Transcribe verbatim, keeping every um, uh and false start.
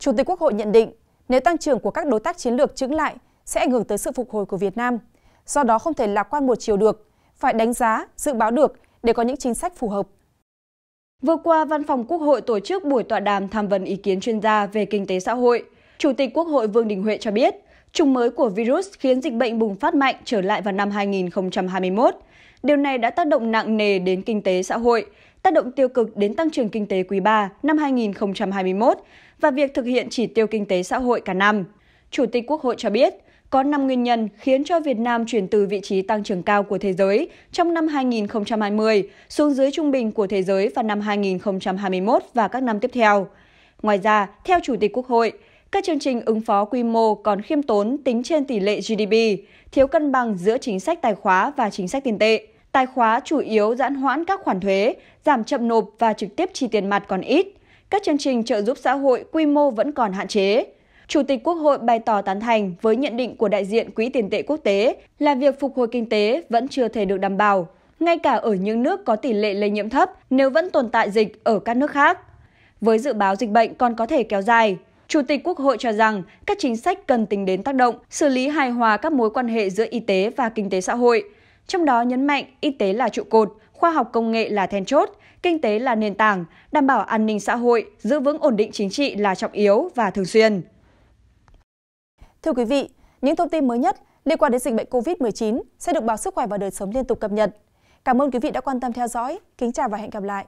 Chủ tịch Quốc hội nhận định, nếu tăng trưởng của các đối tác chiến lược chững lại sẽ ảnh hưởng tới sự phục hồi của Việt Nam, do đó không thể lạc quan một chiều được, phải đánh giá, dự báo được để có những chính sách phù hợp. Vừa qua, Văn phòng Quốc hội tổ chức buổi tọa đàm tham vấn ý kiến chuyên gia về kinh tế xã hội. Chủ tịch Quốc hội Vương Đình Huệ cho biết, chủng mới của virus khiến dịch bệnh bùng phát mạnh trở lại vào năm hai nghìn không trăm hai mươi mốt. Điều này đã tác động nặng nề đến kinh tế xã hội, tác động tiêu cực đến tăng trưởng kinh tế quý ba năm hai nghìn không trăm hai mươi mốt và việc thực hiện chỉ tiêu kinh tế xã hội cả năm. Chủ tịch Quốc hội cho biết, có năm nguyên nhân khiến cho Việt Nam chuyển từ vị trí tăng trưởng cao của thế giới trong năm hai nghìn không trăm hai mươi xuống dưới trung bình của thế giới vào năm hai nghìn không trăm hai mươi mốt và các năm tiếp theo. Ngoài ra, theo Chủ tịch Quốc hội, các chương trình ứng phó quy mô còn khiêm tốn tính trên tỷ lệ giê đê pê, thiếu cân bằng giữa chính sách tài khóa và chính sách tiền tệ. Tài khóa chủ yếu giãn hoãn các khoản thuế, giảm chậm nộp và trực tiếp chi tiền mặt còn ít. Các chương trình trợ giúp xã hội quy mô vẫn còn hạn chế. Chủ tịch Quốc hội bày tỏ tán thành với nhận định của đại diện Quỹ tiền tệ quốc tế là việc phục hồi kinh tế vẫn chưa thể được đảm bảo, ngay cả ở những nước có tỷ lệ lây nhiễm thấp nếu vẫn tồn tại dịch ở các nước khác. Với dự báo dịch bệnh còn có thể kéo dài, Chủ tịch Quốc hội cho rằng các chính sách cần tính đến tác động, xử lý hài hòa các mối quan hệ giữa y tế và kinh tế xã hội. Trong đó nhấn mạnh y tế là trụ cột, khoa học công nghệ là then chốt, kinh tế là nền tảng, đảm bảo an ninh xã hội, giữ vững ổn định chính trị là trọng yếu và thường xuyên. Thưa quý vị, những thông tin mới nhất liên quan đến dịch bệnh Covid mười chín sẽ được Báo Sức khỏe và Đời sống liên tục cập nhật. Cảm ơn quý vị đã quan tâm theo dõi. Kính chào và hẹn gặp lại.